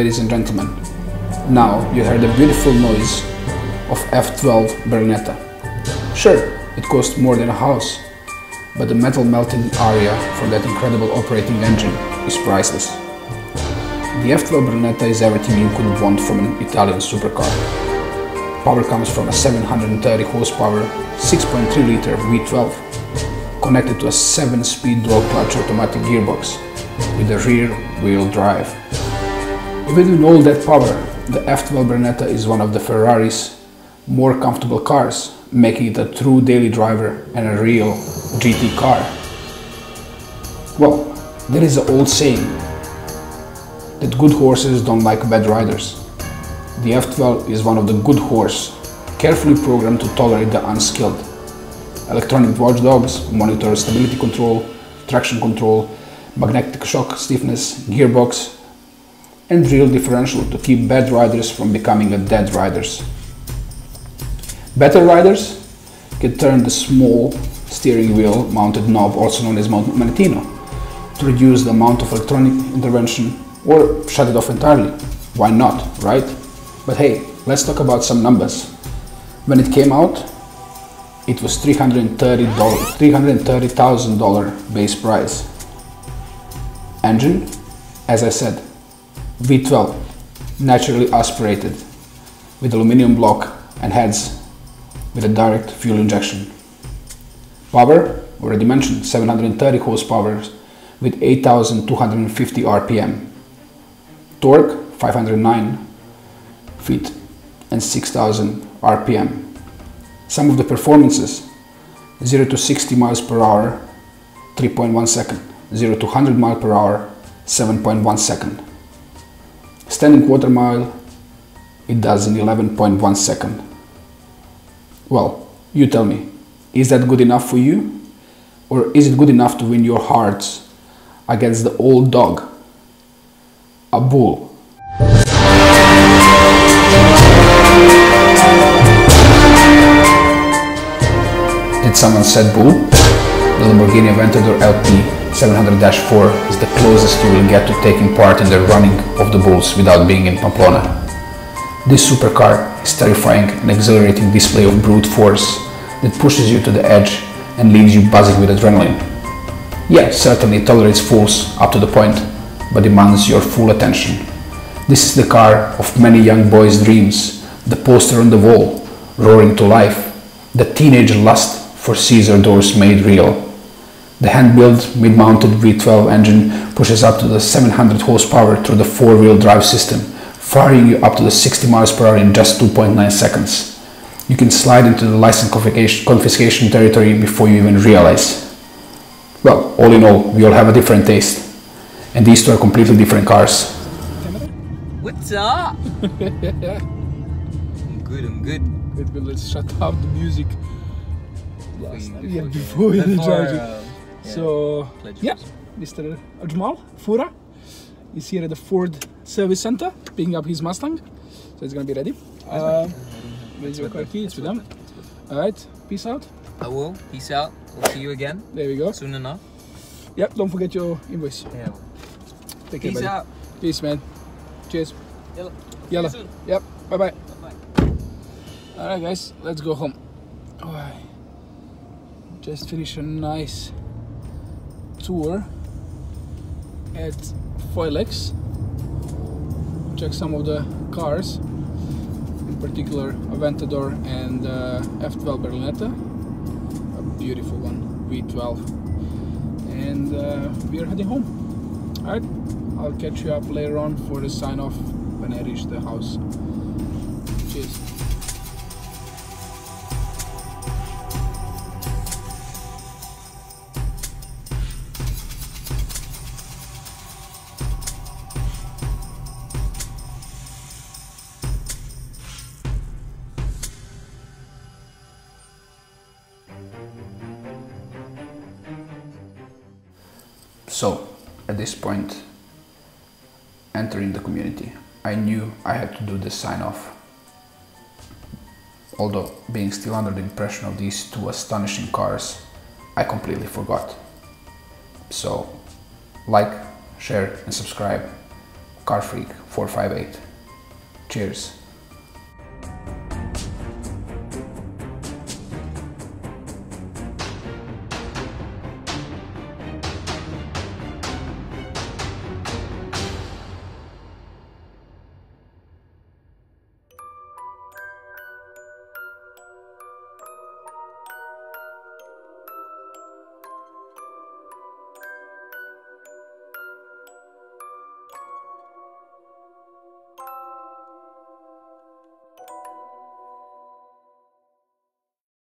ladies and gentlemen, now you heard the beautiful noise of F12 Berlinetta. Sure, it cost more than a house, but the metal melting area from that incredible operating engine is priceless. The F12 Berlinetta is everything you could want from an Italian supercar. Power comes from a 730 horsepower 6.3 liter V12 connected to a 7-speed dual clutch automatic gearbox with a rear wheel drive. Even with all that power, the F12 Berlinetta is one of the Ferrari's more comfortable cars, making it a true daily driver and a real GT car. Well, there is an old saying that good horses don't like bad riders. The F12 is one of the good horse, carefully programmed to tolerate the unskilled. Electronic watchdogs monitor stability control, traction control, magnetic shock stiffness, gearbox, and real differential to keep bad riders from becoming a dead riders. Better riders can turn the small steering wheel mounted knob, also known as manettino, to reduce the amount of electronic intervention or shut it off entirely. Why not, right? But hey, let's talk about some numbers. When it came out, it was $330,000 base price. Engine, as I said, V12, naturally aspirated, with aluminum block and heads, with a direct fuel injection. Power, already mentioned, 730 horsepower with 8,250 RPM. Torque, 509 feet and 6,000 RPM. Some of the performances: 0 to 60 miles per hour, 3.1 second. 0 to 100 miles per hour, 7.1 second. Standing quarter mile, it does in 11.1 second. Well, you tell me, is that good enough for you? Or is it good enough to win your hearts against the old dog, a bull? Did someone said bull? The Lamborghini Aventador LP 700-4 is the closest you will get to taking part in the running of the bulls without being in Pamplona. This supercar is terrifying and exhilarating display of brute force that pushes you to the edge and leaves you buzzing with adrenaline. Yeah, certainly it tolerates fools up to the point, but demands your full attention. This is the car of many young boys' dreams, the poster on the wall, roaring to life, the teenage lust for Caesar doors made real. The hand-built, mid-mounted V12 engine pushes up to the 700 horsepower through the four-wheel drive system, firing you up to the 60 miles per hour in just 2.9 seconds. You can slide into the license confiscation territory before you even realize. Well, all in all, we all have a different taste, and these two are completely different cars. What's up? I'm good, I'm good. Wait, well, let's shut up the music. Before the charging. So, yeah, Mr. Ajmal Fura is here at the Ford service center, picking up his Mustang. So it's gonna be ready. Where's your car key? It's with them. Alright, peace out. I will, peace out. We'll see you again. There we go. Soon enough. Yep, don't forget your invoice. Yeah. Take care, buddy. Peace out. Peace, man. Cheers. Yalla. Yalla. Yep, bye-bye. Alright guys, let's go home. Alright. Just finished a nice tour at Foilex. Check some of the cars, in particular Aventador and F12 Berlinetta, a beautiful one, V12, and we are heading home. Alright, I'll catch you up later on for the sign off when I reach the house. Cheers. So, at this point, entering the community, I knew I had to do the sign-off. Although, being still under the impression of these two astonishing cars, I completely forgot. So, like, share and subscribe, CarFreak458. Cheers.